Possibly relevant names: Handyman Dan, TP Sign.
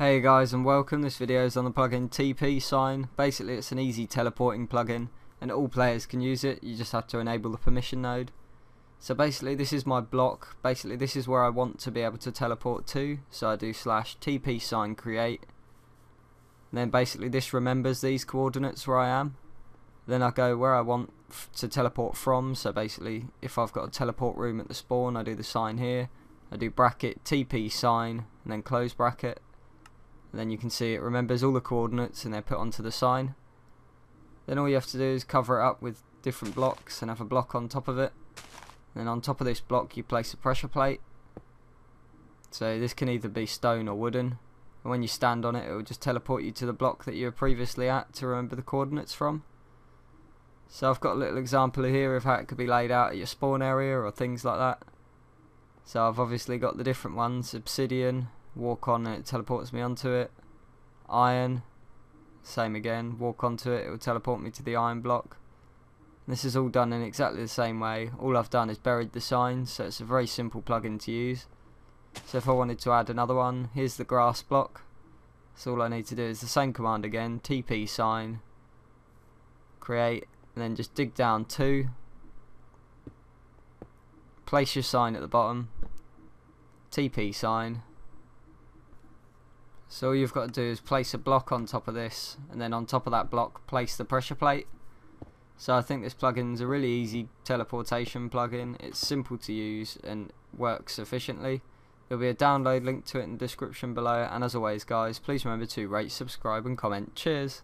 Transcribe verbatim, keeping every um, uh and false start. Hey guys and welcome. This video is on the plugin T P Sign. Basically it's an easy teleporting plugin and all players can use it. You just have to enable the permission node. So basically this is my block. Basically this is where I want to be able to teleport to. So I do slash T P Sign create. And then basically this remembers these coordinates where I am. Then I go where I want f to teleport from. So basically if I've got a teleport room at the spawn, I do the sign here. I do bracket T P Sign and then close bracket. And then you can see it remembers all the coordinates and they're put onto the sign. Then all you have to do is cover it up with different blocks and have a block on top of it. And then on top of this block you place a pressure plate. So this can either be stone or wooden. And when you stand on it, it will just teleport you to the block that you were previously at to remember the coordinates from. So I've got a little example here of how it could be laid out at your spawn area or things like that. So I've obviously got the different ones, obsidian, walk on and it teleports me onto it. Iron, same again, walk onto it, it will teleport me to the iron block. And this is all done in exactly the same way. All I've done is buried the signs, so it's a very simple plugin to use. So if I wanted to add another one, here's the grass block. So all I need to do is the same command again, T P Sign, create, and then just dig down two, place your sign at the bottom, T P Sign. So all you've got to do is place a block on top of this, and then on top of that block place the pressure plate. So I think this plugin's a really easy teleportation plugin. It's simple to use and works efficiently. There'll be a download link to it in the description below, and as always guys, please remember to rate, subscribe and comment. Cheers!